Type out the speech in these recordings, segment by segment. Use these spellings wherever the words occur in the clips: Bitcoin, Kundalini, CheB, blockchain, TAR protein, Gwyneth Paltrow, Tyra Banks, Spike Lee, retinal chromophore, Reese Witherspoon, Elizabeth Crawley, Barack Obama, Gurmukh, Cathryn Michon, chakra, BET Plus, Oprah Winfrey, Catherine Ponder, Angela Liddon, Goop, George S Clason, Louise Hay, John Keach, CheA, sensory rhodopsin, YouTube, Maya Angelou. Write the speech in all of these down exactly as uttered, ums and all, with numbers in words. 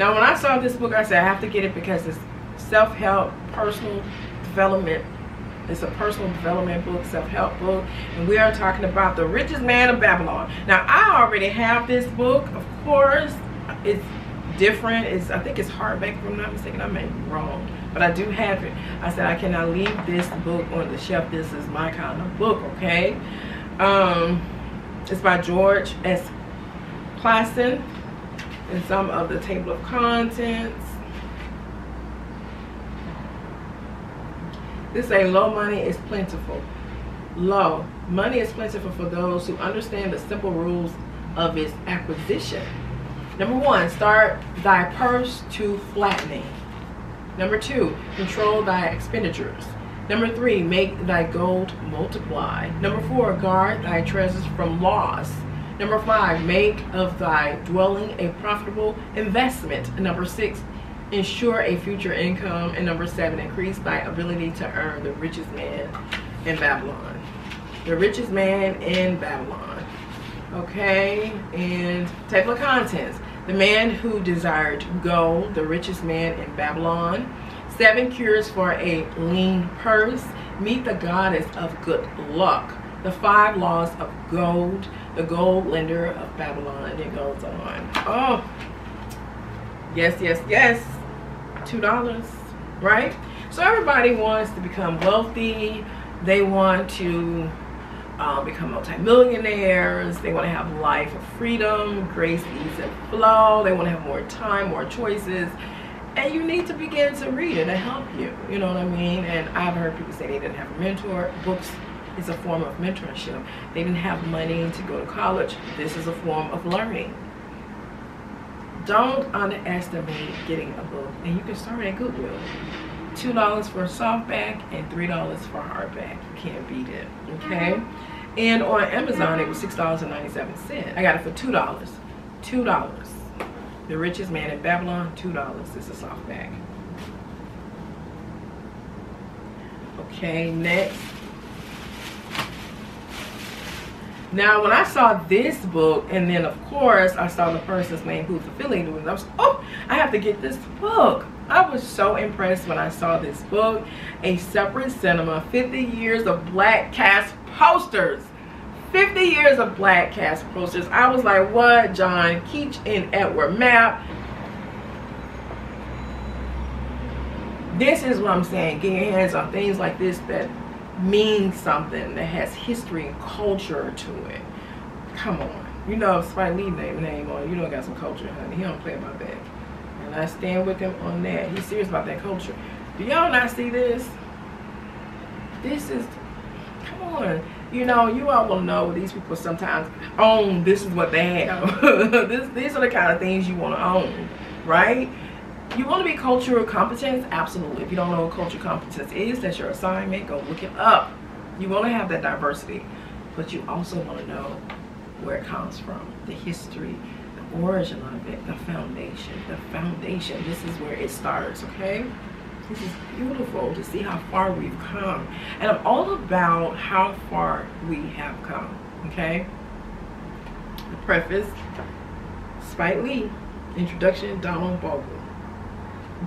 Now, when I saw this book, I said, I have to get it because it's self-help, personal development. It's a personal development book, self-help book, and we are talking about The Richest Man of Babylon. Now, I already have this book, of course. It's different. It's, I think it's hardback, if I'm not mistaken. I may be wrong, but I do have it. I said I cannot leave this book on the shelf. This is my kind of book, okay? Um, it's by George S Clason, and some of the table of contents. This ain't low money, it's plentiful. Low money is plentiful for those who understand the simple rules of its acquisition. Number one, start thy purse to flattening. Number two, control thy expenditures. Number three, make thy gold multiply. Number four, guard thy treasures from loss. Number five, make of thy dwelling a profitable investment. Number six, ensure a future income. And number seven, increase thy ability to earn. The Richest Man in Babylon. The Richest Man in Babylon. Okay, and table of contents. The man who desired gold, the richest man in Babylon. Seven cures for a lean purse. Meet the goddess of good luck. The five laws of gold. The gold lender of Babylon. And it goes on. Oh, yes, yes, yes. two dollars, right? So everybody wants to become wealthy. They want to uh, become multimillionaires. They want to have a life of freedom, grace, ease, and flow. They want to have more time, more choices. And you need to begin to read it to help you. You know what I mean? And I've heard people say they didn't have a mentor. Books is a form of mentorship. They didn't have money to go to college. This is a form of learning. Don't underestimate getting a book, and you can start at Goodwill. Two dollars for softback and three dollars for hardback. You can't beat it, okay? And on Amazon, it was six dollars and ninety-seven cents. I got it for two dollars. Two dollars. The Richest Man in Babylon. Two dollars. It's a softback. Okay, next. Now, when I saw this book, and then of course I saw the person's name who's affiliated with it, I was, oh, I have to get this book. I was so impressed when I saw this book. A Separate Cinema, fifty years of Black Cast Posters. fifty years of Black Cast Posters. I was like, what? John Keach and Edward Mapp. This is what I'm saying. Get your hands on things like this that means something, that has history and culture to it. Come on. You know, Spike Lee name name on, you know, got some culture, honey. He don't play about that. And I stand with him on that. He's serious about that culture. Do y'all not see this? This is, come on. You know, you all will know these people sometimes own, this is what they have. this, these are the kind of things you want to own, right? You want to be cultural competence? Absolutely. If you don't know what cultural competence is, that's your assignment. Go look it up. You want to have that diversity, but you also want to know where it comes from, the history, the origin of it, the foundation, the foundation. This is where it starts, okay? This is beautiful to see how far we've come. And I'm all about how far we have come, okay? The preface, Spike Lee, introduction, Donald Bogle.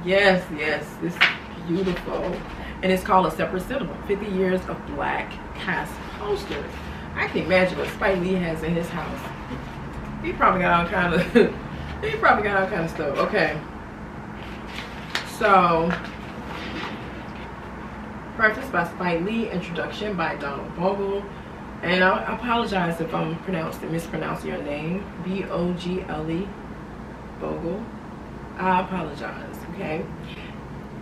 Yes, yes, this is beautiful. And it's called A Separate Cinema, fifty years of Black Cast Posters. I can imagine what Spike Lee has in his house. He probably got all kind of, he probably got all kind of stuff. Okay. So, preface by Spike Lee, introduction by Donald Bogle. And I apologize if I'm pronouncing, mispronouncing your name, B O G L E, Bogle. I apologize, okay?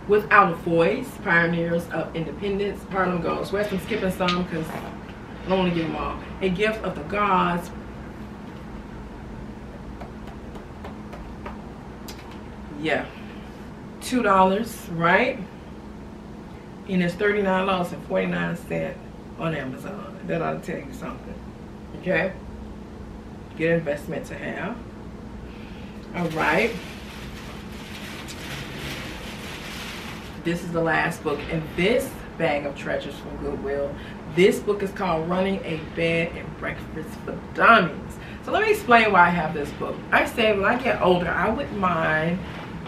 Without a Voice, Pioneers of Independence, Harlem Goes West. I'm skipping some because I don't want to give them all. A Gift of the Gods. Yeah. two dollars, right? And it's thirty-nine dollars and forty-nine cents on Amazon. That ought to tell you something, okay? Good investment to have. All right. This is the last book in this bag of treasures from Goodwill. This book is called Running a Bed and Breakfast for Dummies. So let me explain why I have this book. I said when I get older, I wouldn't mind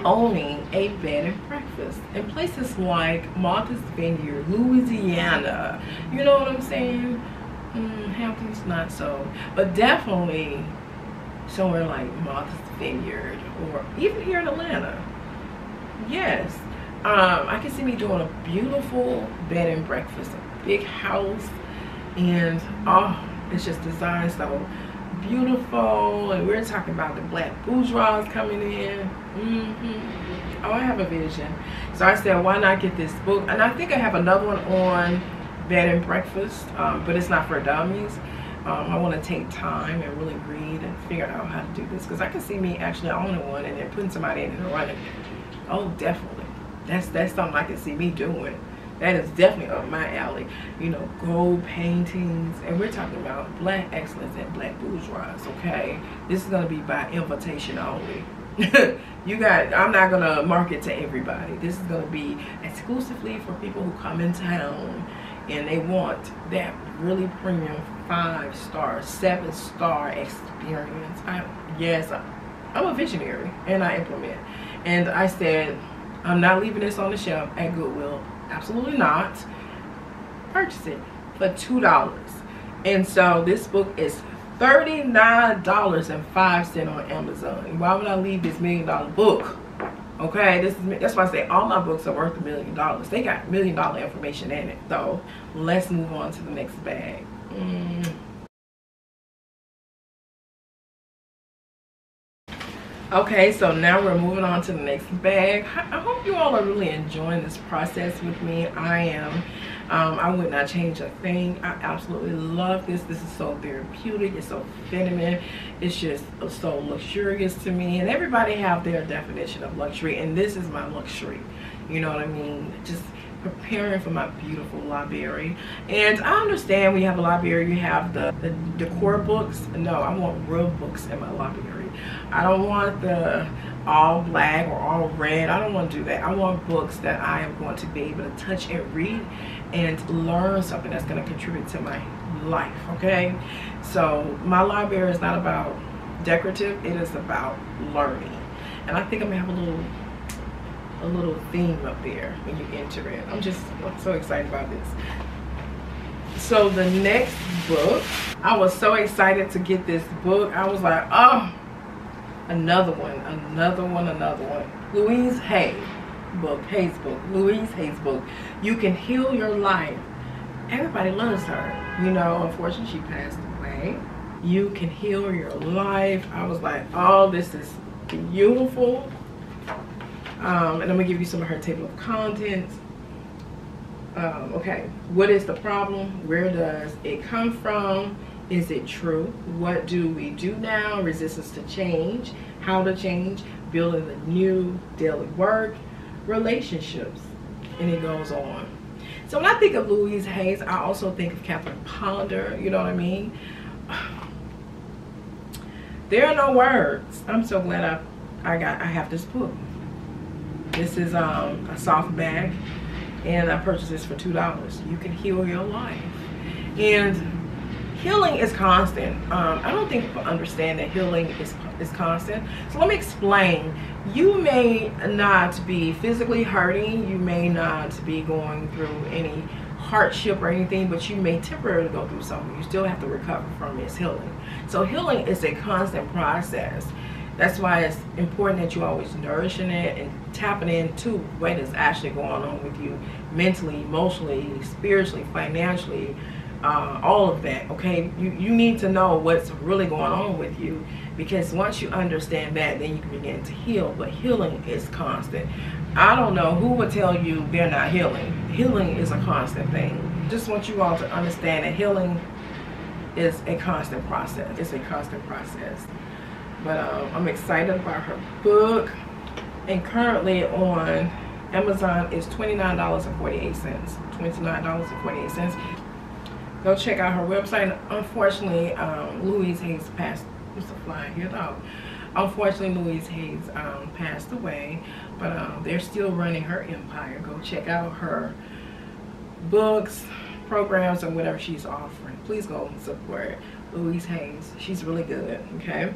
owning a bed and breakfast in places like Martha's Vineyard, Louisiana. You know what I'm saying? Mm, Hampton's not so, but definitely somewhere like Martha's Vineyard or even here in Atlanta. Yes, um, I can see me doing a beautiful bed and breakfast, a big house, and oh, it's just designed so beautiful, and we're talking about the black bourgeois coming in. Mm-hmm. Oh, I have a vision. So I said, why not get this book? And I think I have another one on bed and breakfast, um, but it's not for dummies. Um, I want to take time and really read and figure out how to do this, because I can see me actually owning one and then putting somebody in and running. Oh, definitely. That's that's something I can see me doing. That is definitely up my alley. You know, gold paintings, and we're talking about black excellence and black bourgeois. Okay, this is gonna be by invitation only. You got, I'm not gonna market to everybody. This is gonna be exclusively for people who come in town and they want that really premium five star, seven star experience. I, yes, I, I'm a visionary and I implement. And I said, I'm not leaving this on the shelf at Goodwill. Absolutely not. Purchase it for two dollars. And so this book is thirty-nine dollars and five cents on Amazon. Why would I leave this million dollar book? Okay, this is, that's why I say all my books are worth a million dollars. They got million dollar information in it. So let's move on to the next bag. Mm. Okay, so now we're moving on to the next bag. I hope you all are really enjoying this process with me. I am. Um, I would not change a thing. I absolutely love this. This is so therapeutic. It's so feminine. It's just so luxurious to me. And everybody have their definition of luxury. And this is my luxury. You know what I mean? Just preparing for my beautiful library. And I understand we have a library. You have the, the decor books. No, I want real books in my library. I don't want the all black or all red. I don't want to do that. I want books that I am going to be able to touch and read and learn something that's going to contribute to my life, okay? So my library is not about decorative. It is about learning. And I think I'm going to have a little a little theme up there when you enter it. I'm just I'm so excited about this. So the next book, I was so excited to get this book. I was like, oh, another one, another one, another one. Louise Hay book, Hay's book, Louise Hay's book, You Can Heal Your Life. Everybody loves her. You know, unfortunately she passed away. You Can Heal Your Life. I was like, oh, this is beautiful. Um, and I'm gonna give you some of her table of contents. Um, okay, what is the problem? Where does it come from? Is it true? What do we do now? Resistance to change, how to change, building the new, daily work, relationships, and it goes on. So when I think of Louise Hay, I also think of Catherine Ponder, you know what I mean? There are no words. I'm so glad I, I got, I have this book. This is um, a soft bag, and I purchased this for two dollars. You Can Heal Your Life. And healing is constant. Um, I don't think people understand that healing is, is constant. So let me explain. You may not be physically hurting. You may not be going through any hardship or anything, but you may temporarily go through something. You still have to recover from it. It's healing. So healing is a constant process. That's why it's important that you're always nourishing it and tapping into what is actually going on with you mentally, emotionally, spiritually, financially. Uh, all of that, okay? You, you need to know what's really going on with you, because once you understand that, then you can begin to heal. But healing is constant. I don't know who would tell you they're not healing. Healing is a constant thing. Just want you all to understand that healing is a constant process. It's a constant process. But um, I'm excited about her book. And currently on Amazon is twenty-nine dollars and forty-eight cents. twenty-nine dollars and forty-eight cents. Go check out her website. Unfortunately, um, Louise Hayes passed. It's a fly here, dog. Unfortunately, Louise Hayes um, passed away, but um, they're still running her empire. Go check out her books, programs, and whatever she's offering. Please go and support Louise Hayes. She's really good. Okay.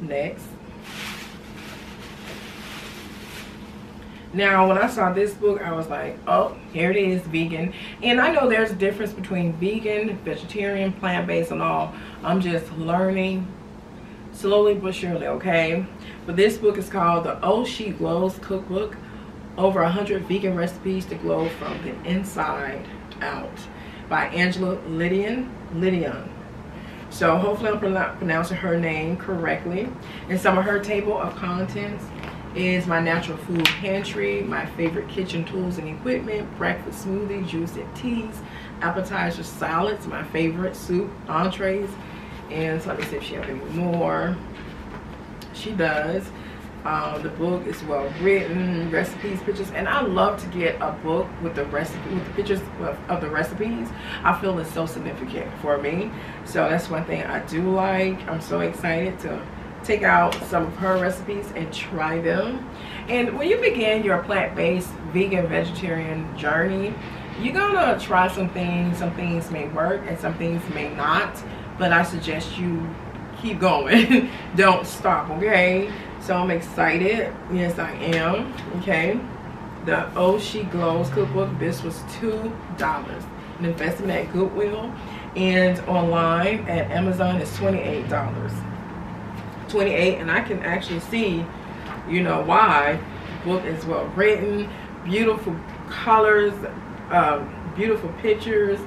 Next. Now, when I saw this book, I was like, oh, here it is, vegan. And I know there's a difference between vegan, vegetarian, plant-based, and all. I'm just learning slowly but surely, okay? But this book is called The Oh She Glows Cookbook. Over one hundred Vegan Recipes to Glow from the Inside Out by Angela Liddon. Liddon. So hopefully I'm pronouncing her name correctly. And some of her table of contents is my natural food pantry, my favorite kitchen tools and equipment, breakfast smoothies, juice and teas, appetizers, salads, my favorite soup, entrees, and so let me see if she has any more. She does. Um, the book is well written, recipes, pictures, and I love to get a book with the recipe, with the pictures of, of the recipes. I feel it's so significant for me. So that's one thing I do like. I'm so excited to take out some of her recipes and try them. And when you begin your plant-based, vegan, vegetarian journey, you're gonna try some things. Some things may work and some things may not, but I suggest you keep going. Don't stop, okay? So I'm excited. Yes, I am. Okay. The Oh She Glows cookbook. This was two dollars. An investment at Goodwill. And online at Amazon is twenty-eight dollars. twenty-eight dollars. And I can actually see, you know, why. The book is well written. Beautiful colors. Uh, beautiful pictures.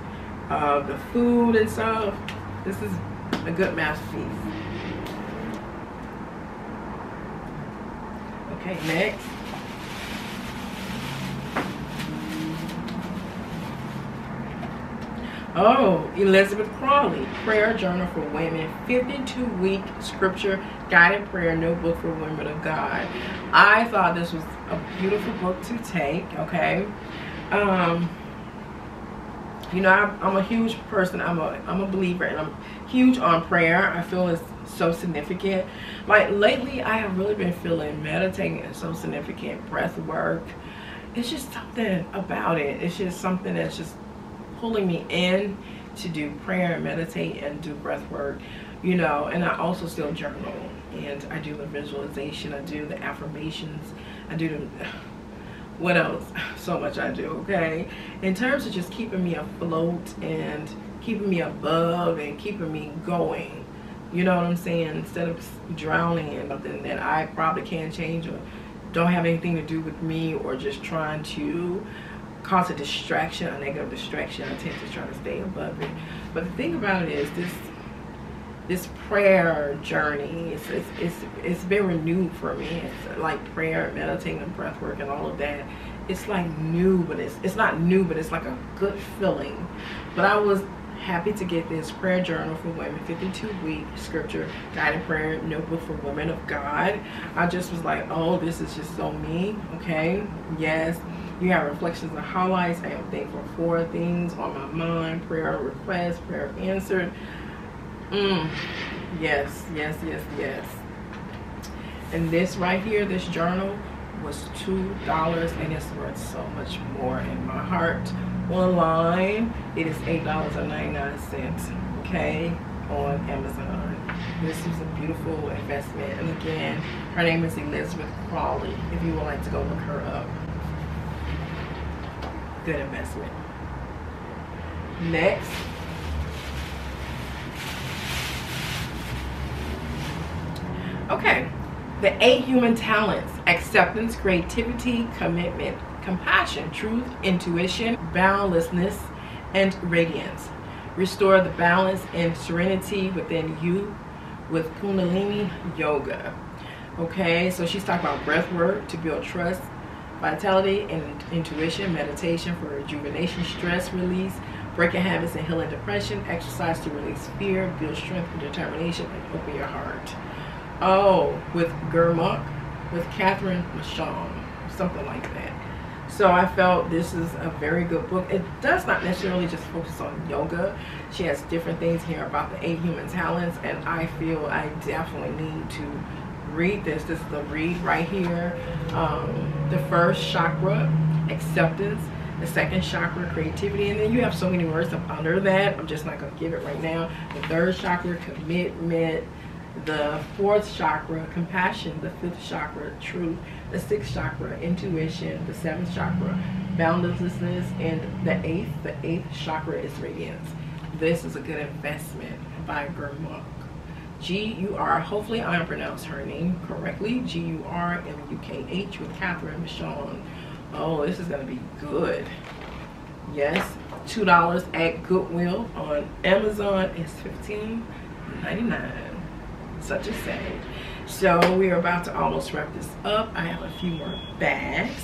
Uh, the food and stuff. This is a good masterpiece. Okay, next. Oh, Elizabeth Crawley, Prayer Journal for Women, fifty-two week scripture, guided prayer, new book for women of God. I thought this was a beautiful book to take, okay? Um, you know, I'm, I'm a huge person. I'm a, I'm a believer, and I'm huge on prayer. I feel it's so significant. Like lately I have really been feeling meditating is so significant. Breath work, it's just something about it. It's just something that's just pulling me in to do prayer and meditate and do breath work, you know. And I also still journal, and I do the visualization, I do the affirmations, I do the what else, so much I do, okay, in terms of just keeping me afloat and keeping me above and keeping me going. You know what I'm saying? Instead of drowning in something that I probably can't change or don't have anything to do with me, or just trying to cause a distraction, a negative distraction, I tend to try to stay above it. But the thing about it is this this prayer journey, it's, it's, it's, it's been renewed for me. It's like prayer, meditating, and breath work and all of that. It's like new, but it's, it's not new, but it's like a good feeling. But I was happy to get this prayer journal for women, fifty-two week scripture, guided prayer, notebook for women of God. I just was like, oh, this is just so me, okay? Yes, you have reflections and highlights. I am thankful for things on my mind, prayer requests, prayer answered. Mm, yes, yes, yes, yes. And this right here, this journal was two dollars, and it's worth so much more in my heart. Online it is eight dollars and ninety-nine cents, okay, on Amazon. This is a beautiful investment, and again, her name is Elizabeth Crawley if you would like to go look her up. Good investment. Next. Okay, The Eight Human Talents: acceptance, creativity, commitment, compassion, truth, intuition, boundlessness, and radiance. Restore the balance and serenity within you with Kundalini yoga. Okay, so she's talking about breath work to build trust, vitality, and intuition, meditation for rejuvenation, stress release, breaking habits and healing depression, exercise to release fear, build strength and determination, and open your heart. Oh, with Gurmukh, with Cathryn Michon, something like that. So I felt this is a very good book. It does not necessarily just focus on yoga. She has different things here about the eight human talents, and I feel I definitely need to read this. This is the read right here. Um, the first chakra, acceptance. The second chakra, creativity. And then you have so many words up under that. I'm just not going to give it right now. The third chakra, commitment. The fourth chakra, compassion. The fifth chakra, truth. the sixth chakra, intuition, the seventh chakra, boundlessness, and the eighth. The eighth chakra is radiance. This is a good investment by Gurmukh. G U R, hopefully I pronounced her name correctly, G U R M U K H, with Cathryn Michon. Oh, this is going to be good. Yes, two dollars at Goodwill. On Amazon, it's fifteen ninety-nine. Such a save. So we are about to almost wrap this up. I have a few more bags.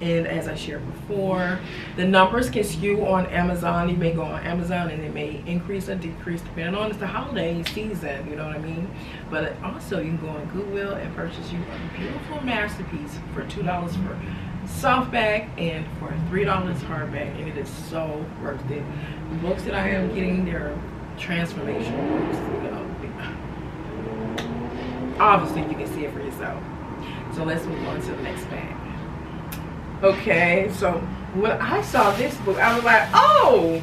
And as I shared before, the numbers can skew on Amazon. You may go on Amazon and it may increase or decrease depending on, it's the holiday season, you know what I mean? But also you can go on Goodwill and purchase you a beautiful masterpiece for two dollars for soft bag and for three dollars hard bag, and it is so worth it. The books that I am getting, they're transformational books, you know. Obviously you can see it for yourself. So let's move on to the next bag. Okay, so when I saw this book, I was like, oh,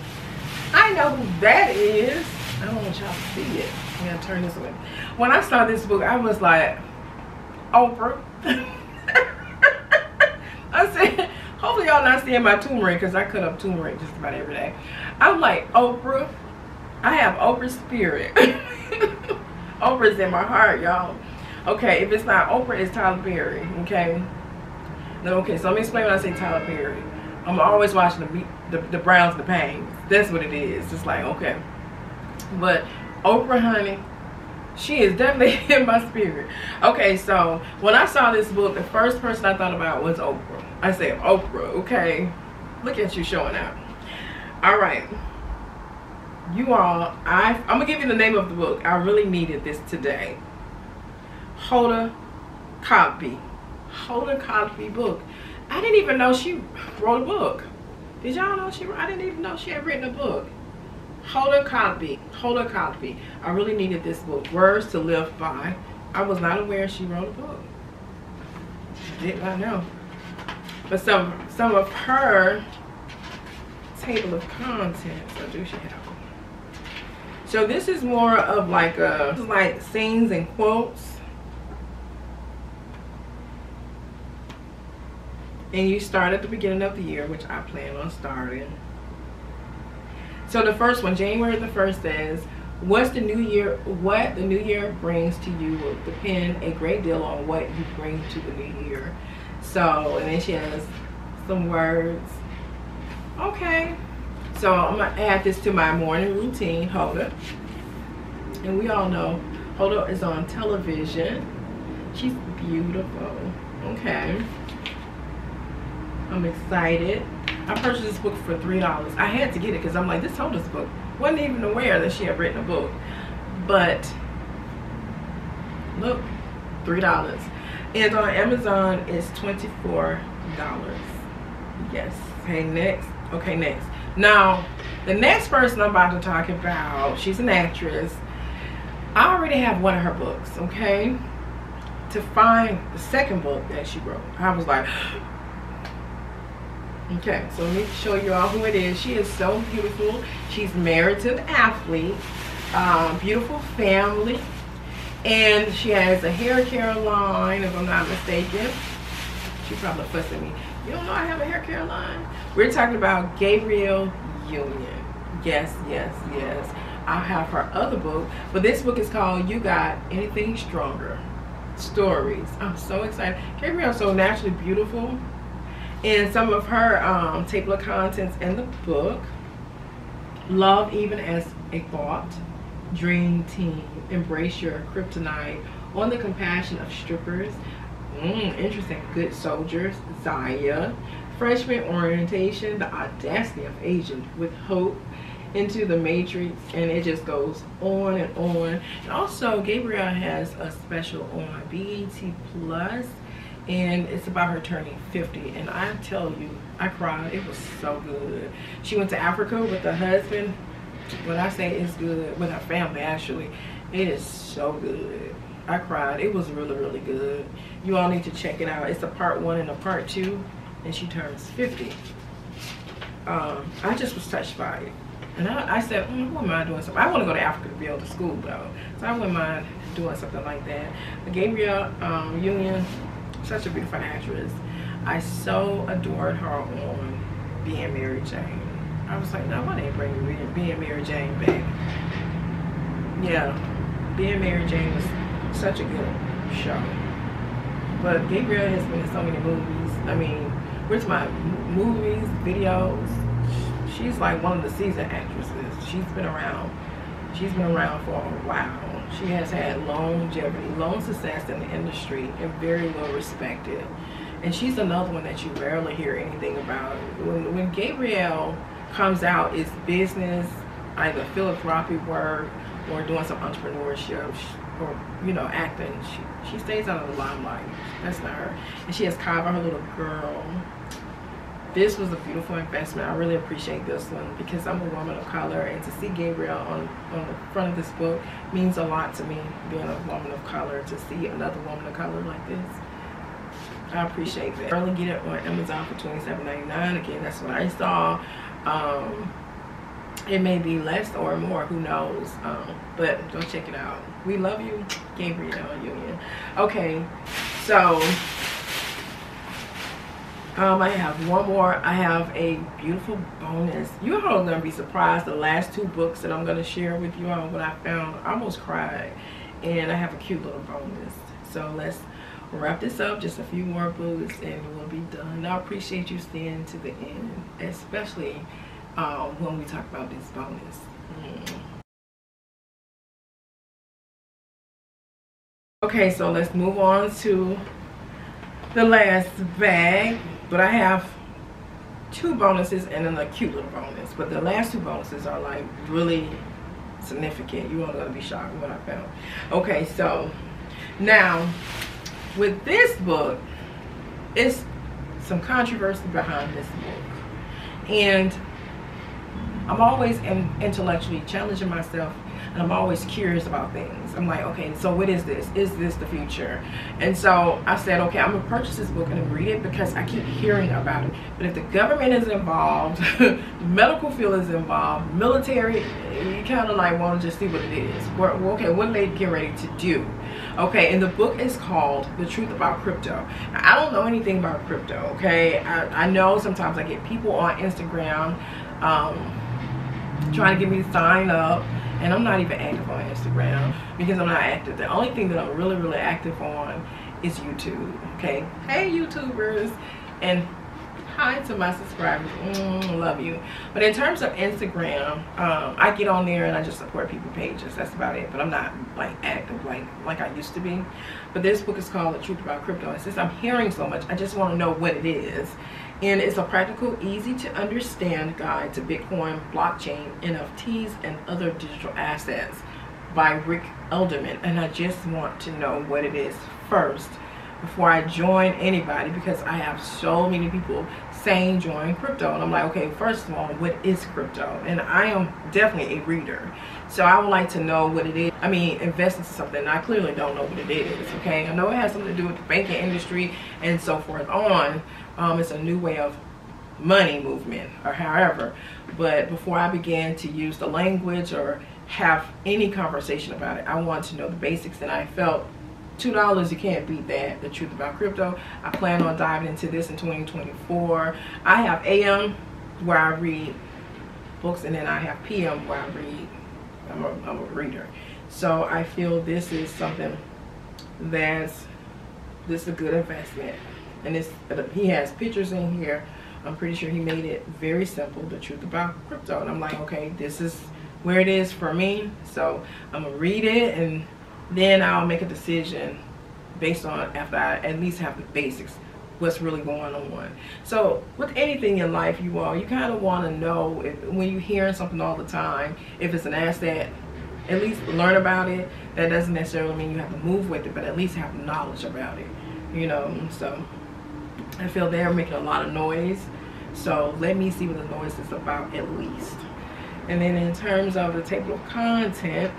I know who that is. I don't want y'all to see it. I'm going to turn this away. When I saw this book, I was like, Oprah. I said, hopefully y'all not seeing my turmeric, because I cut up turmeric just about every day. I'm like, Oprah. I have Oprah's spirit. Oprah's in my heart, y'all. Okay, if it's not Oprah, it's Tyler Perry, okay? Okay, so let me explain when I say Tyler Perry. I'm always watching the, the, the Browns, the Pangs. That's what it is. It's like, okay. But Oprah, honey, she is definitely in my spirit. Okay, so when I saw this book, the first person I thought about was Oprah. I said, Oprah, okay. Look at you showing out. All right. You all, I, I'm going to give you the name of the book. I really needed this today. Hoda Kotb. Hoda Kotb book. I didn't even know she wrote a book. Did y'all know she? I didn't even know she had written a book. Hoda Kotb. Hoda Kotb. I really needed this book. Words to Live By. I was not aware she wrote a book. Did not know. But some some of her table of contents. So do she have one? So this is more of like a like scenes and quotes. And you start at the beginning of the year, which I plan on starting. So the first one, January the first, says, "What's the new year? What the new year brings to you will depend a great deal on what you bring to the new year." So, and then she has some words. Okay. So I'm gonna add this to my morning routine. Hoda, and we all know Hoda is on television. She's beautiful. Okay. I'm excited. I purchased this book for three dollars. I had to get it because I'm like, this Hoda's book. Wasn't even aware that she had written a book. But look, three dollars. And on Amazon, it's twenty-four dollars. Yes. Hey, next. Okay, next. Now, the next person I'm about to talk about, she's an actress. I already have one of her books, okay? To find the second book that she wrote, I was like... Okay, so let me show you all who it is. She is so beautiful. She's married to an athlete, um, beautiful family, and she has a hair care line, if I'm not mistaken. She probably fussed at me. You don't know I have a hair care line? We're talking about Gabrielle Union. Yes, yes, yes. I have her other book, but this book is called You Got Anything Stronger? Stories. I'm so excited. Gabrielle's so naturally beautiful. And some of her um, table of contents in the book: love even as a thought, dream team, embrace your kryptonite, on the compassion of strippers, mm, interesting, good soldiers, Zaya, freshman orientation, the audacity of Asians with hope, into the matrix, and it just goes on and on. And also Gabrielle has a special on B E T Plus. And it's about her turning fifty, and I tell you, I cried. It was so good. She went to Africa with her husband. When I say it's good, with her family actually, it is so good. I cried. It was really, really good. You all need to check it out. It's a part one and a part two, and she turns fifty. Um, I just was touched by it, and I, I said, mm, I wouldn't mind doing something. I want to go to Africa to be able to school though, so I wouldn't mind doing something like that. But Gabrielle um, Union. such a beautiful actress. I so adored her on Being Mary Jane. I was like, no, I ain't bringing Being Mary Jane back. Yeah, Being Mary Jane was such a good show. But Gabrielle has been in so many movies. I mean, where's my movies, videos? She's like one of the seasoned actresses. She's been around. She's been around for a while. She has had longevity, long success in the industry, and very well respected. And she's another one that you rarely hear anything about. When, when Gabrielle comes out, it's business, either philanthropy work or doing some entrepreneurship or, you know, acting. She, she stays out of the limelight. That's not her. And she has Kava, her little girl. This was a beautiful investment. I really appreciate this one because I'm a woman of color, and to see Gabrielle on, on the front of this book means a lot to me, being a woman of color, to see another woman of color like this. I appreciate that. Early get it on Amazon for twenty-seven ninety-nine. Again, that's what I saw. Um, it may be less or more, who knows. Um, but go check it out. We love you, Gabrielle Union. Okay, so Um, I have one more. I have a beautiful bonus. You all are going to be surprised. The last two books that I'm going to share with you all, what I found, I almost cried. And I have a cute little bonus. So let's wrap this up. Just a few more books and we'll be done. I appreciate you staying to the end, especially uh, when we talk about this bonus. Mm. Okay, so let's move on to the last bag. But I have two bonuses and an acute little bonus. But the last two bonuses are like really significant. You're gonna be shocked when I found. Okay, so now with this book, it's some controversy behind this book. And I'm always in intellectually challenging myself, and I'm always curious about things. I'm like, okay, so what is this? Is this the future? And so I said, okay, I'm gonna purchase this book and read it because I keep hearing about it. But if the government is involved, the medical field is involved, military, you kind of like want to just see what it is. We're, okay, what are they getting ready to do? Okay, and the book is called The Truth About Crypto. Now, I don't know anything about crypto, okay? I, I know sometimes I get people on Instagram um, trying to get me to sign up. And I'm not even active on Instagram because I'm not active. The only thing that I'm really, really active on is YouTube, okay? Hey, YouTubers, and hi to my subscribers, mm, love you. But in terms of Instagram, um, I get on there and I just support people pages, that's about it. But I'm not like active like, like I used to be. But this book is called The Truth About Crypto. And since I'm hearing so much, I just wanna know what it is. And it's a practical, easy to understand guide to Bitcoin, blockchain, N F Ts, and other digital assets by Rick Elderman. And I just want to know what it is first before I join anybody, because I have so many people saying join crypto. And I'm like, okay, first of all, what is crypto? And I am definitely a reader. So I would like to know what it is. I mean, invest in something. I clearly don't know what it is, okay? I know it has something to do with the banking industry and so forth on. Um, it's a new way of money movement or however. But before I began to use the language or have any conversation about it, I want to know the basics. And I felt two dollars, you can't beat that, The Truth About Crypto. I plan on diving into this in twenty twenty-four. I have A M where I read books, and then I have P M where I read. I'm a, I'm a reader. So I feel this is something that's, this is a good investment. And it's, he has pictures in here. I'm pretty sure he made it very simple, The Truth About Crypto. And I'm like, okay, this is where it is for me. So I'm gonna read it, and then I'll make a decision based on, after I at least have the basics, what's really going on. So with anything in life, you all, you kind of want to know if, when you're hearing something all the time, if it's an asset, at least learn about it. That doesn't necessarily mean you have to move with it, but at least have knowledge about it, you know. So I feel they're making a lot of noise, so let me see what the noise is about at least. And then in terms of the table of content,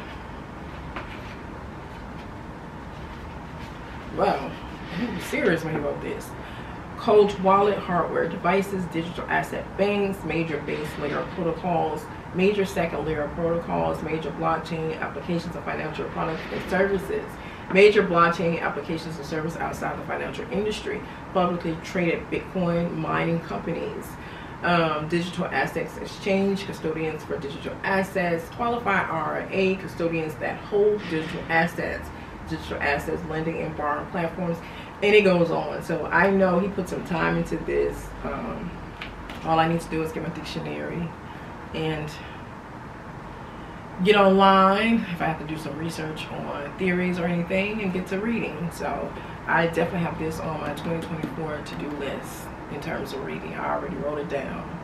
wow, he was serious when he wrote this. Cold wallet, hardware, devices, digital asset banks, major base layer protocols, major second layer protocols, major blockchain applications of financial products and services, major blockchain applications and services outside the financial industry, publicly traded Bitcoin mining companies, um, digital assets exchange, custodians for digital assets, qualified R I A, custodians that hold digital assets, digital assets, lending and borrowing platforms, and it goes on. So I know he put some time into this. Um, all I need to do is get my dictionary and get online if I have to do some research on theories or anything and get to reading. So I definitely have this on my twenty twenty-four to-do list in terms of reading. I already wrote it down.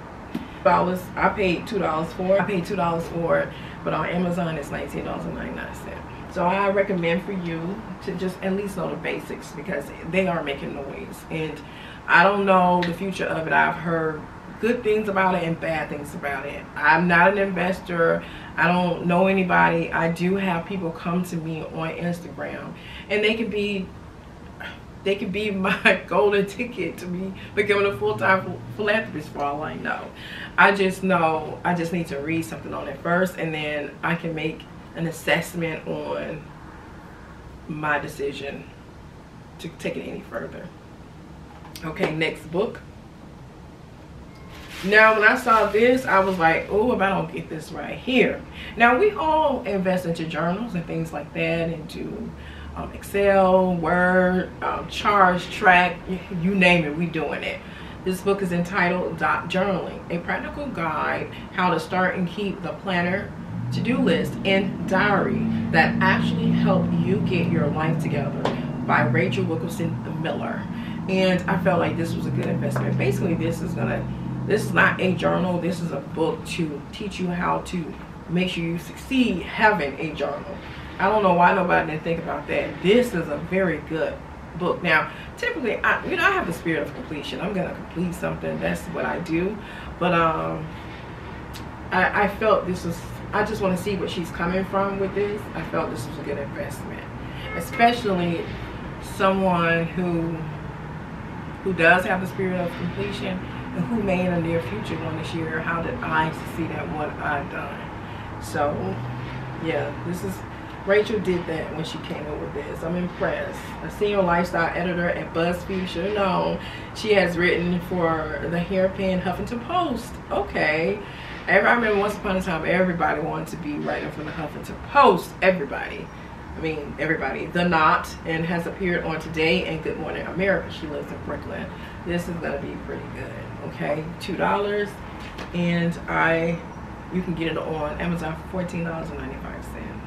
I paid two dollars for it. I paid two dollars for it, but on Amazon it's nineteen dollars and ninety-nine cents. So I recommend for you to just at least know the basics, because they are making noise, and I don't know the future of it. I've heard good things about it and bad things about it. I'm not an investor. I don't know anybody. I do have people come to me on Instagram, and they could be they could be my golden ticket to me becoming a full-time philanthropist for all I know. I just know I just need to read something on it first, and then I can make an assessment on my decision to take it any further. Okay, next book. Now, when I saw this, I was like, oh, if I don't get this right here. Now, we all invest into journals and things like that, into um, Excel, Word, um, charts, track, you name it, we doing it. This book is entitled Dot Journaling, a practical guide how to start and keep the planner, to-do list, and diary that actually help you get your life together, by Rachel Wilkerson Miller. And I felt like this was a good investment. Basically, this is going to This is not a journal. This is a book to teach you how to make sure you succeed having a journal. I don't know why nobody didn't think about that. This is a very good book. Now, typically, I, you know, I have the spirit of completion. I'm going to complete something. That's what I do. But um, I, I felt this was, I just want to see what she's coming from with this. I felt this was a good investment, especially someone who who does have the spirit of completion, and who may in the near future want to share how did I succeed at what I've done. So yeah, this is, Rachel did that when she came up with this. I'm impressed. A senior lifestyle editor at BuzzFeed, should have known. She has written for the Hairpin, Huffington Post. Okay. Every, I remember once upon a time everybody wanted to be writing for the Huffington Post. Everybody. I mean, everybody. The Knot, and has appeared on Today and Good Morning America. She lives in Brooklyn. This is gonna be pretty good. Okay, two dollars, and I, you can get it on Amazon for fourteen dollars and ninety-five cents.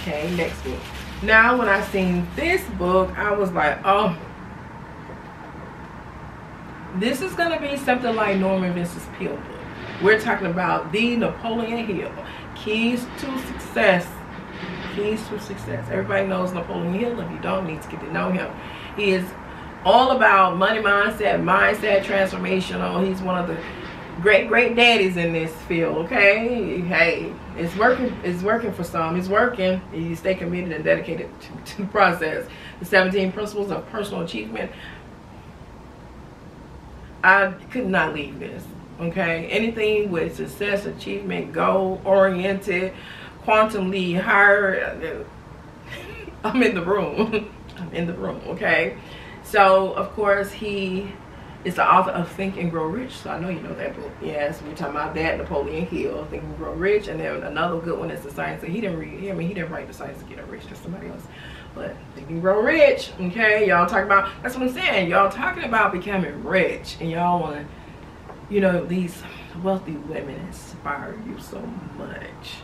Okay, next book. Now, when I seen this book, I was like, oh, this is gonna be something like Norman Vincent Peale book. We're talking about the Napoleon Hill, Keys to Success. Keys to Success. Everybody knows Napoleon Hill. If you don't, you need to get to know him. He is all about money mindset, mindset transformational. He's one of the great, great daddies in this field. Okay, hey, it's working. It's working for some. It's working. You stay committed and dedicated to, to the process. The seventeen principles of personal achievement. I could not leave this. Okay, anything with success, achievement, goal oriented, quantum lead, higher, I'm in the room. I'm in the room. Okay, so of course he is the author of Think and Grow Rich. So I know you know that book. Yes, we're talking about that. Napoleon Hill, Think and Grow Rich, and then another good one is The Science That He Didn't Read. I mean, he didn't write The Science to Get Rich. That's somebody else. But Think and Grow Rich. Okay, y'all talking about. That's what I'm saying. Y'all talking about becoming rich, and y'all want to. You know, these wealthy women inspire you so much.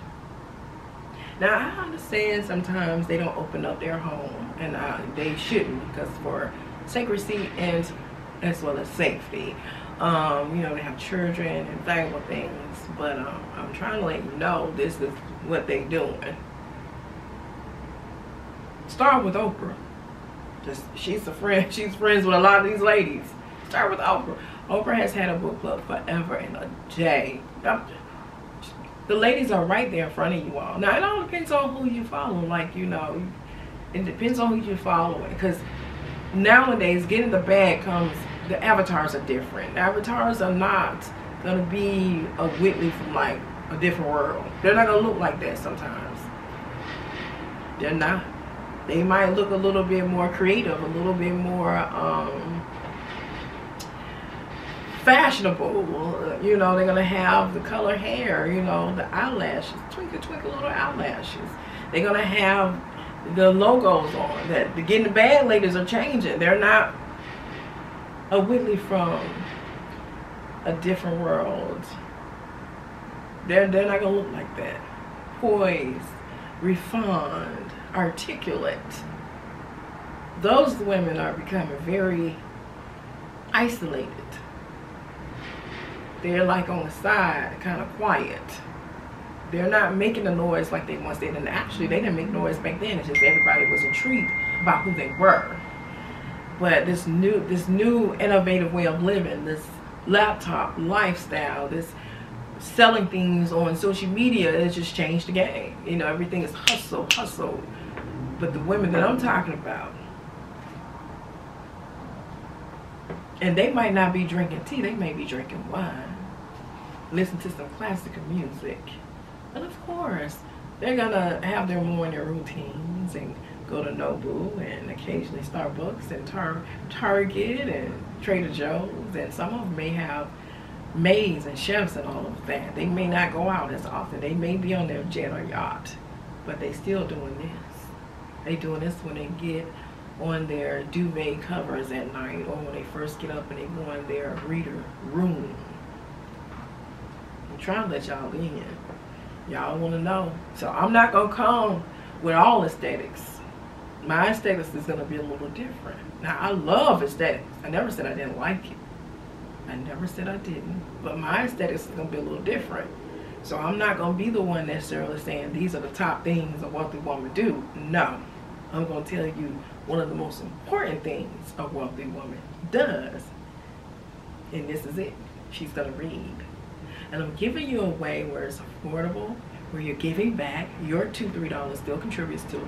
Now, I understand sometimes they don't open up their home, and uh, they shouldn't, because for secrecy and as well as safety. Um, you know, they have children and valuable things, but um, I'm trying to let you know this is what they doing. Start with Oprah. Just, she's a friend. She's friends with a lot of these ladies. Start with Oprah. Oprah has had a book club forever and a day. The ladies are right there in front of you all. Now, it all depends on who you follow. Like, you know, it depends on who you're following. Because nowadays, getting the bag comes the avatars are different. The avatars are not gonna be a Whitley from like a different world. They're not gonna look like that sometimes. They're not. They might look a little bit more creative, a little bit more um, fashionable. You know, they're gonna have the color hair, you know, the eyelashes, twinkle, twinkle little eyelashes. They're gonna have the logos on. That the Getting the Bag Ladies are changing. They're not a Whitley from a different world. They're, they're not gonna look like that. Poised, refined, articulate. Those women are becoming very isolated. They're like on the side, kind of quiet. They're not making the noise like they once did. And actually, they didn't make noise back then. It's just everybody was intrigued about who they were. But this new, this new innovative way of living, this laptop lifestyle, this selling things on social media, it just changed the game. You know, everything is hustle, hustle. But the women that I'm talking about, and they might not be drinking tea, they may be drinking wine, listen to some classical music. And of course, they're gonna have their morning routines and go to Nobu and occasionally Starbucks and tar Target and Trader Joe's, and some of them may have maids and chefs and all of that. They may not go out as often. They may be on their jet or yacht, but they still doing this. They doing this when they get on their duvet covers at night, or when they first get up and they go in their reader room. I'm trying to let y'all in. Y'all want to know. So I'm not going to come with all aesthetics. My aesthetics is going to be a little different. Now, I love aesthetics. I never said I didn't like it. I never said I didn't. But my aesthetics is going to be a little different. So I'm not going to be the one necessarily saying these are the top things a wealthy woman do. No. I'm going to tell you one of the most important things a wealthy woman does. And this is it. She's going to read. And I'm giving you a way where it's affordable, where you're giving back. Your two, three dollars still contributes to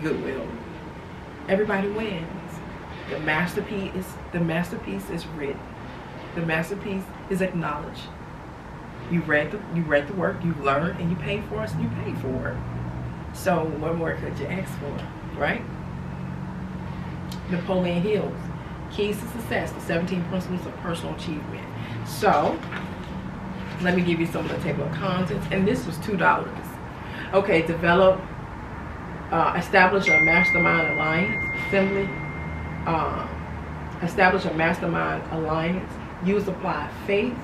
Goodwill. Everybody wins. The masterpiece is the masterpiece is written. The masterpiece is acknowledged. You read the you read the work, you learned, and you paid for it, and you paid for it. So what more could you ask for, right? Napoleon Hill, Keys to Success: The seventeen Principles of Personal Achievement. So let me give you some of the table of contents, and this was two dollars. Okay, develop, uh, establish a mastermind alliance. Simply, uh, establish a mastermind alliance. Use applied faith.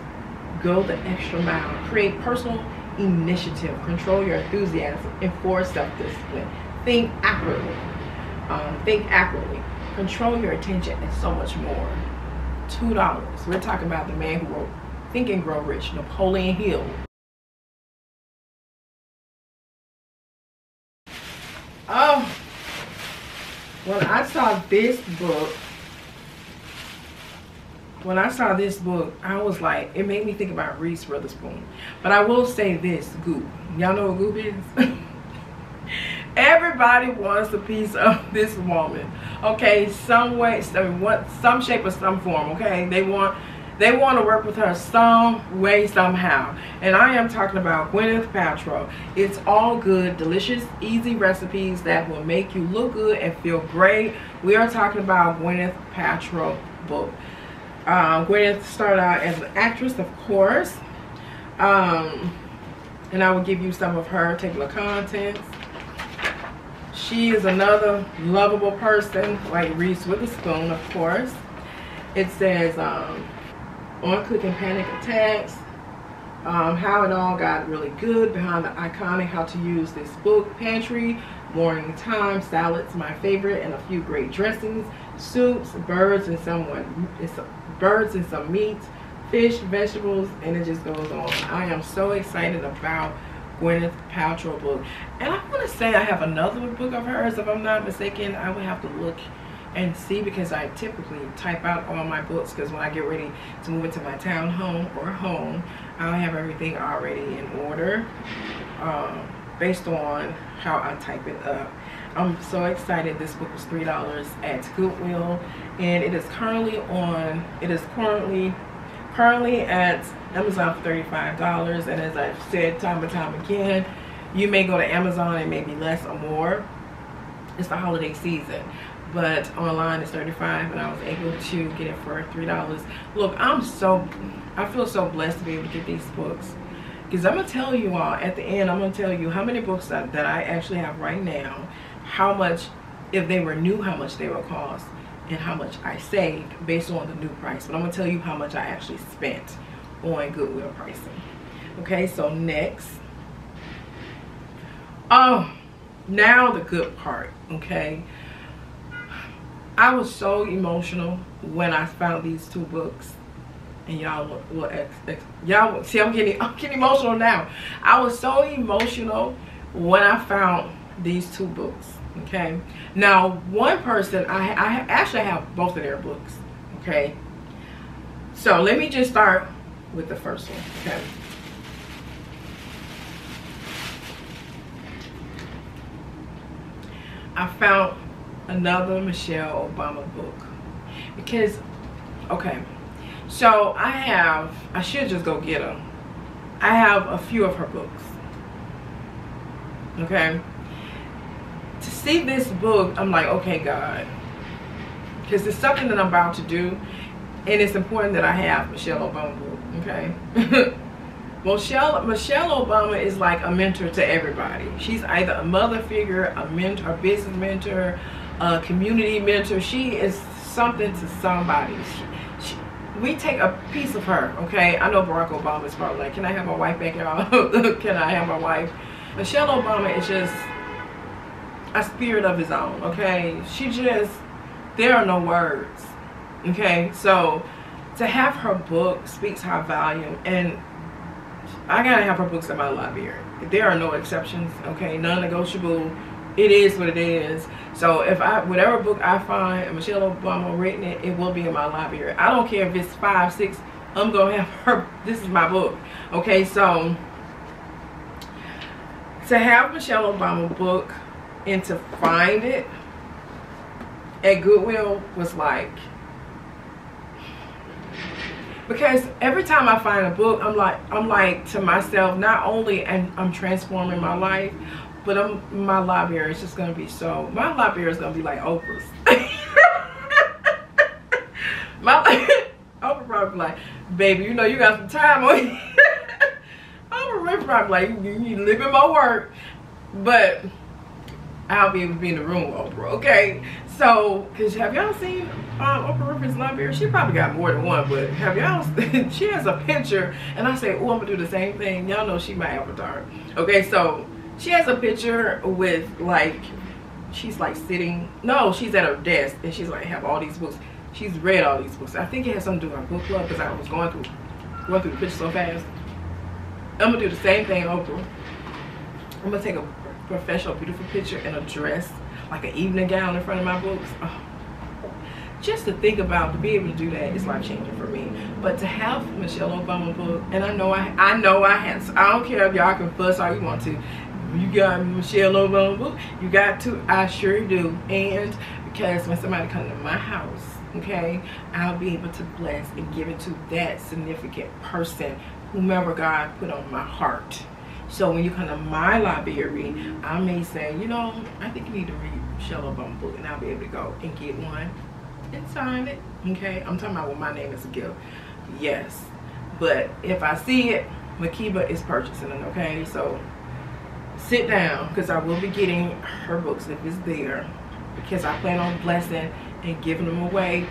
Go the extra mile. Create personal initiative. Control your enthusiasm. Enforce self-discipline. Think accurately. Um, think accurately. Control your attention, and so much more. Two dollars. We're talking about the man who wrote Think and Grow Rich, Napoleon Hill. Oh, when I saw this book, when I saw this book, I was like, it made me think about Reese Witherspoon. But I will say this, Goop. Y'all know what Goop is? Everybody wants a piece of this woman. Okay, some way, some, some shape or some form, okay? They want... They want to work with her some way, somehow. And I am talking about Gwyneth Paltrow. It's all good, delicious, easy recipes that will make you look good and feel great. We are talking about Gwyneth Paltrow book. Uh, Gwyneth started out as an actress, of course. Um, and I will give you some of her particular contents. She is another lovable person, like Reese Witherspoon, of course. It says... Um, on cooking panic attacks, um, how it all got really good, behind the iconic, how to use this book, pantry, morning time, salads, my favorite, and a few great dressings, soups, birds and someone, it's birds and some meat, fish, vegetables, and it just goes on. I am so excited about Gwyneth Paltrow book, and I want to say I have another book of hers. If I'm not mistaken, I would have to look and see, because I typically type out all my books, because when I get ready to move into my town home or home, I'll have everything already in order um, based on how I type it up. I'm so excited. This book was three dollars at Goodwill, and it is currently on. It is currently currently at Amazon for thirty-five dollars. And as I've said time and time again, you may go to Amazon and maybe less or more. It's the holiday season, but online it's thirty-five dollars, and I was able to get it for three dollars. Look, I'm so, I feel so blessed to be able to get these books, because I'm gonna tell you all at the end. I'm gonna tell you how many books that, that I actually have right now, how much, if they were new, how much they would cost, and how much I saved based on the new price. But I'm gonna tell you how much I actually spent on Goodwill pricing. Okay, so next. Oh, now the good part. Okay, I was so emotional when I found these two books, and y'all will y'all see I'm getting I'm getting emotional now. I was so emotional when I found these two books. Okay, now one person, I I actually have both of their books. Okay, so let me just start with the first one. Okay. I found another Michelle Obama book, because, okay, so I have, I should just go get them. I have a few of her books, okay? To see this book, I'm like, okay, God, because it's something that I'm about to do, and it's important that I have Michelle Obama book, okay? Michelle, Michelle Obama is like a mentor to everybody. She's either a mother figure, a mentor, a business mentor, a community mentor. She is something to somebody. She, she, we take a piece of her, okay? I know Barack Obama is probably like, can I have my wife back, y'all? Can I have my wife? Michelle Obama is just a spirit of his own, okay? She just, there are no words, okay? So to have her book speaks her volume, and I gotta have her books in my library. There are no exceptions, okay? Non-negotiable. It is what it is. So if I, whatever book I find Michelle Obama written, it, it will be in my library. I don't care if it's five, six. I'm gonna have her. This is my book, okay? So to have Michelle Obama book and to find it at Goodwill was like. Because every time I find a book, I'm like, I'm like to myself, not only and I'm transforming my life, but I'm, my library is just gonna be so. My library is gonna be like Oprah's. my Oprah probably be like, baby, you know you got some time on you. Oprah probably like, you, you live in my work, but I'll be able to be in the room with Oprah, okay? So, cause have y'all seen um, Oprah Winfrey's library? She probably got more than one, but have y'all, she has a picture, and I say, oh, I'm gonna do the same thing. Y'all know she my avatar. Okay, so she has a picture with like, she's like sitting, no, she's at her desk, and she's like, have all these books. She's read all these books. I think it has something to do with my book club, cause I was going through, going through the picture so fast. I'm gonna do the same thing, Oprah. I'm gonna take a professional, beautiful picture and a dress, like an evening gown in front of my books. Oh, just to think about, to be able to do that is life changing for me. But to have Michelle Obama book, and I know I, I know I have. I don't care if y'all can fuss all you want to. You got Michelle Obama book, you got to. I sure do. And because when somebody comes to my house, okay, I'll be able to bless and give it to that significant person, whomever God put on my heart. So when you come to my library, I may say, you know, I think you need to read Michelle Obama book, and I'll be able to go and get one and sign it. Okay, I'm talking about what my name is a gift. Yes, but if I see it, Makeba is purchasing it. Okay, so sit down, because I will be getting her books if it's there, because I plan on blessing and giving them away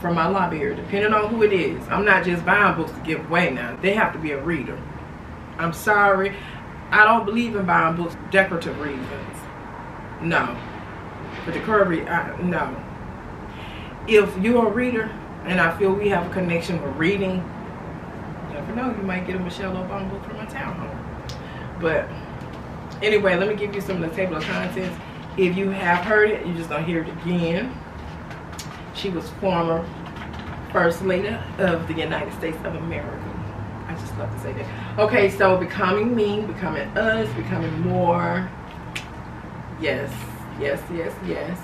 from my library, depending on who it is. I'm not just buying books to give away now. They have to be a reader. I'm sorry, I don't believe in buying books for decorative reasons. No. For decorative, I, no. If you're a reader, and I feel we have a connection with reading, you never know, you might get a Michelle Obama book from my town home. But anyway, let me give you some of the table of contents. If you have heard it, you just don't hear it again. She was former First Lady of the United States of America. I just love to say that. Okay, so becoming me, becoming us, becoming more. Yes, Yes, yes, yes.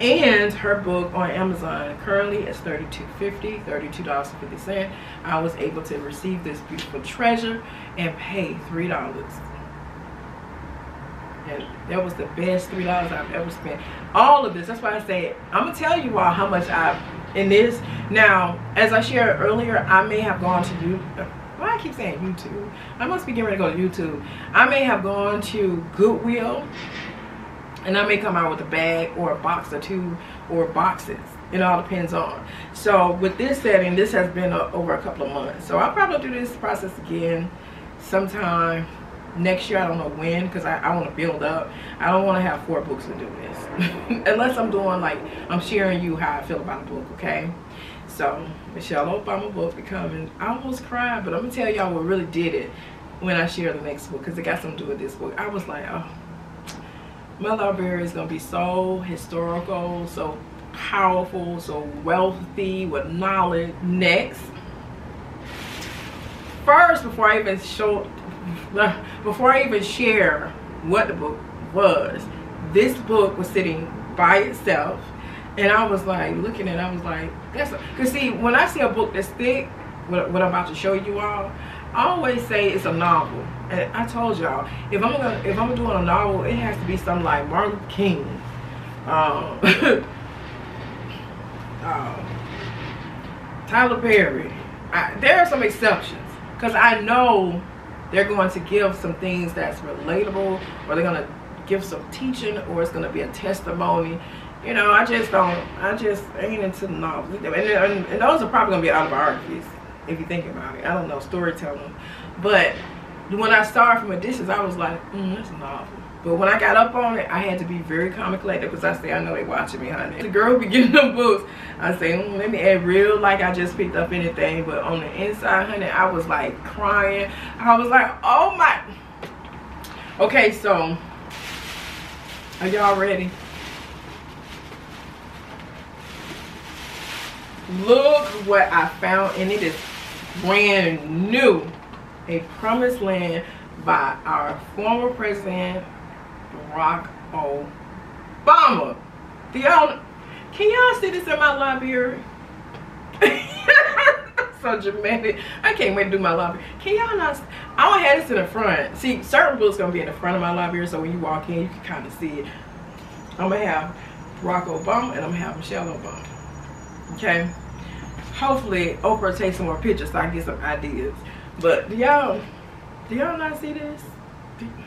And her book on Amazon currently is thirty-two fifty, thirty-two dollars and fifty cents. I was able to receive this beautiful treasure and pay three dollars. And that was the best three dollars I've ever spent. All of this, that's why I say I'm gonna tell you all how much I've in this. Now, as I shared earlier, I may have gone to YouTube. Why I keep saying YouTube? I must be getting ready to go to YouTube. I may have gone to Goodwill. And I may come out with a bag or a box or two or boxes. It all depends on. So with this setting, this has been a, over a couple of months. So I'll probably do this process again sometime next year. I don't know when, because I, I want to build up. I don't want to have four books and do this. Unless I'm doing like, I'm sharing you how I feel about a book, okay? So Michelle Obama book becoming, I almost cried, but I'm going to tell y'all what really did it when I share the next book, because it got something to do with this book. I was like, oh. My library is going to be so historical, so powerful, so wealthy with knowledge. Next, first, before I even show, before I even share what the book was, this book was sitting by itself, and I was like looking at it, I was like, that's because see, when I see a book that's thick, what, what I'm about to show you all, I always say it's a novel. And I told y'all, if I'm gonna, if I'm doing a novel, it has to be something like Martin King, um, um, Tyler Perry. I, there are some exceptions, because I know they're going to give some things that's relatable, or they're gonna give some teaching, or it's gonna be a testimony. You know, I just don't, I just ain't into the novels. And, and, and those are probably gonna be autobiographies, if you think about it. I don't know, storytelling, but when I started from a distance, I was like, mm, that's a novel. But when I got up on it, I had to be very calm and collected, because I say, I know they watching me, honey. The girl be getting them books, I say, mm, let me act real like I just picked up anything. But on the inside, honey, I was like crying. I was like, oh my. Okay, so are y'all ready? Look what I found, and it is brand new. A Promised Land by our former president Barack Obama. The y'all, can y'all see this in my library? So dramatic. I can't wait to do my library. Can y'all not? I don't have this in the front. See, certain books gonna be in the front of my library, so when you walk in, you can kind of see it. I'm gonna have Barack Obama, and I'm gonna have Michelle Obama. Okay. Hopefully, Oprah takes some more pictures so I can get some ideas. But do y'all, do y'all not see this?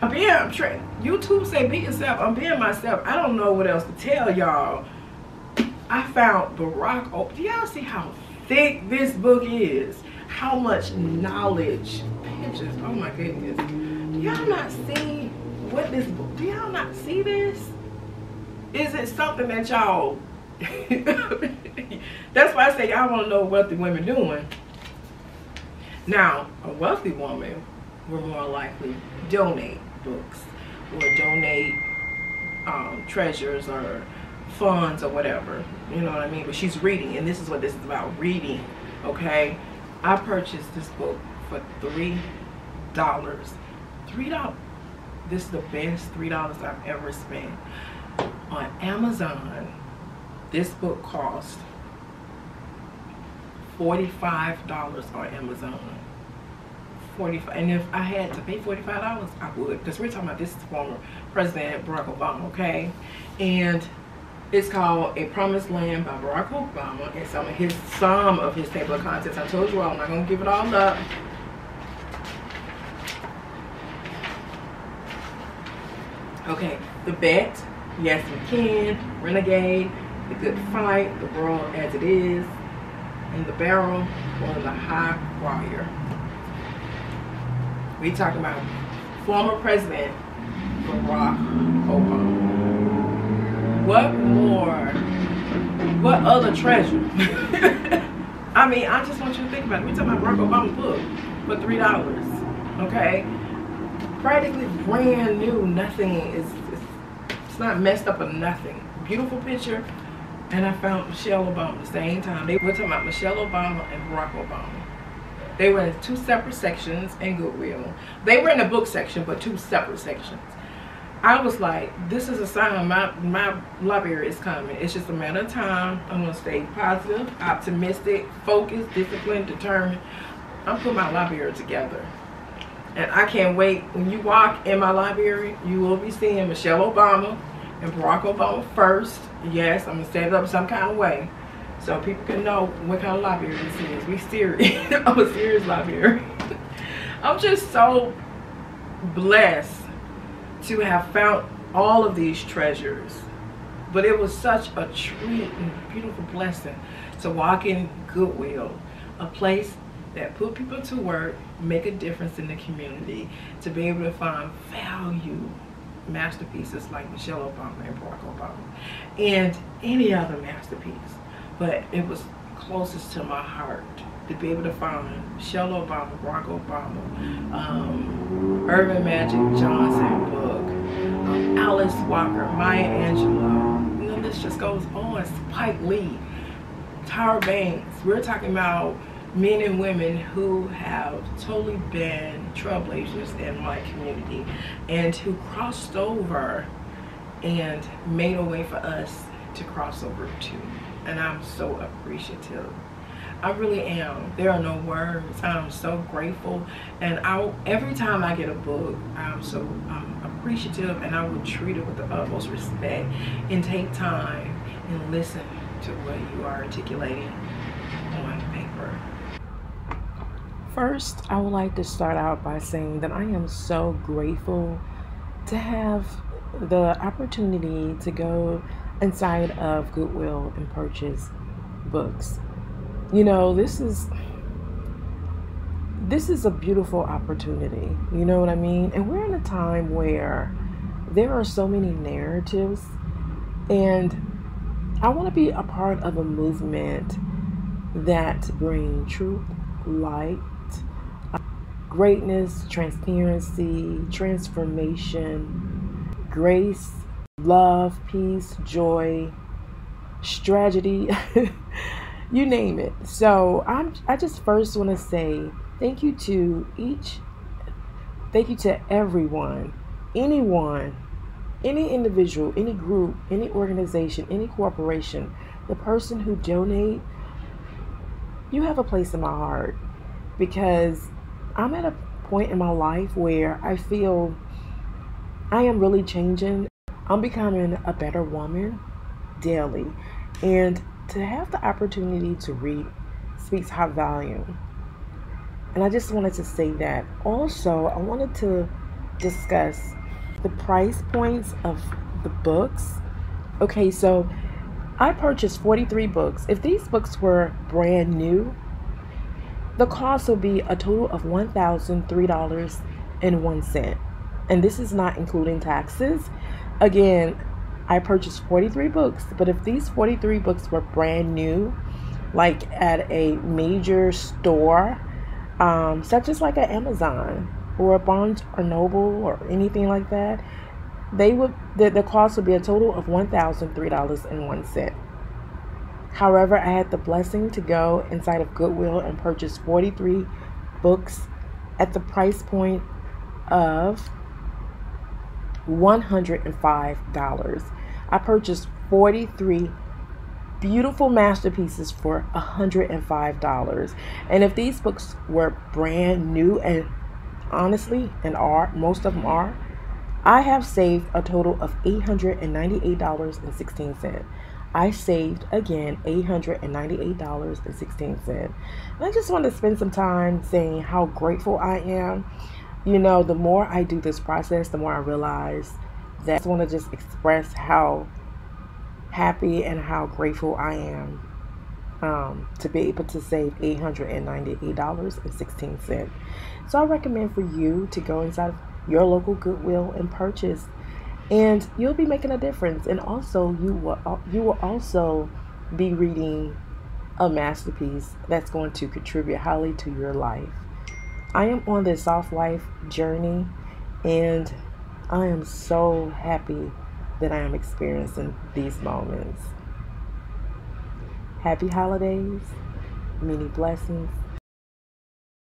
I'm being, I'm trying, YouTube say be yourself. I'm being myself. I don't know what else to tell y'all. I found Barack Obama. Do y'all see how thick this book is? How much knowledge, pictures, oh my goodness. Do y'all not see what this book, do y'all not see this? Is it something that y'all, that's why I say y'all want to know what the women doing. Now, a wealthy woman will more likely donate books or donate um, treasures or funds or whatever. You know what I mean? But she's reading, and this is what this is about, reading, okay? I purchased this book for three dollars. three dollars. This is the best three dollars I've ever spent. On Amazon, this book cost forty-five dollars on Amazon. forty-five dollars, and if I had to pay forty-five dollars, I would, because we're talking about this former president, Barack Obama, okay? And it's called A Promised Land by Barack Obama, and some of his, some of his table of contents. I told you all, I'm not gonna give it all up. Okay, The Bet, Yes We Can, Renegade, The Good Fight, The World As It Is, In the Barrel, or The High Wire. We talking about former president Barack Obama. What more? What other treasure? I mean, I just want you to think about it. We talking about Barack Obama's book for three dollars. Okay, practically brand new. Nothing is. It's, it's not messed up or nothing. Beautiful picture. And I found Michelle Obama the same time. They were talking about Michelle Obama and Barack Obama. They were in two separate sections in Goodwill. They were in the book section, but two separate sections. I was like, this is a sign my my library is coming. It's just a matter of time. I'm gonna stay positive, optimistic, focused, disciplined, determined. I'm putting my library together. And I can't wait. When you walk in my library, you will be seeing Michelle Obama and Barack Obama first. Yes, I'm gonna set it up some kind of way so people can know what kind of library this is. We serious. I'm a serious library. I'm just so blessed to have found all of these treasures, but it was such a treat and a beautiful blessing to walk in Goodwill, a place that put people to work, make a difference in the community, to be able to find value masterpieces like Michelle Obama and Barack Obama and any other masterpiece, but it was closest to my heart to be able to find Michelle Obama, Barack Obama, um, Urban Magic Johnson book, um, Alice Walker, Maya Angelou, you know, this just goes on, Spike Lee, Tyra Banks. We're talking about men and women who have totally been trailblazers in my community and who crossed over and made a way for us to cross over too. And I'm so appreciative. I really am. There are no words. I'm so grateful, and I every time I get a book, I'm so I'm appreciative, and I will treat it with the utmost respect and take time and listen to what you are articulating on paper. First, I would like to start out by saying that I am so grateful to have the opportunity to go inside of Goodwill and purchase books. You know, this is this is a beautiful opportunity, you know what I mean? And we're in a time where there are so many narratives, and I want to be a part of a movement that brings truth, light, greatness, transparency, transformation, grace, love, peace, joy, strategy. You name it. So I'm, I just first want to say thank you to each, thank you to everyone, anyone, any individual, any group, any organization, any corporation, the person who donate. You have a place in my heart, because I'm at a point in my life where I feel I am really changing. I'm becoming a better woman daily, and to have the opportunity to read speaks high volume. And I just wanted to say that. Also, I wanted to discuss the price points of the books. Okay, so I purchased forty-three books. If these books were brand new, the cost would be a total of one thousand three dollars and one cent. And this is not including taxes. Again, I purchased forty-three books, but if these forty-three books were brand new, like at a major store, um, such as like an Amazon or a Barnes or Noble or anything like that, they would the, the cost would be a total of one thousand three dollars and one cent. However, I had the blessing to go inside of Goodwill and purchase forty-three books at the price point of one hundred five dollars. I purchased forty-three beautiful masterpieces for one hundred five dollars. And if these books were brand new, and honestly, and are, most of them are, I have saved a total of eight hundred ninety-eight dollars and sixteen cents. I saved, again, eight hundred ninety-eight dollars and sixteen cents. And I just want to spend some time saying how grateful I am. You know, the more I do this process, the more I realize that I just want to just express how happy and how grateful I am um, to be able to save eight hundred ninety-eight dollars and sixteen cents. So I recommend for you to go inside your local Goodwill and purchase, and you'll be making a difference. And also, you will you will also be reading a masterpiece that's going to contribute highly to your life. I am on this soft life journey, and I am so happy that I am experiencing these moments. Happy holidays, many blessings,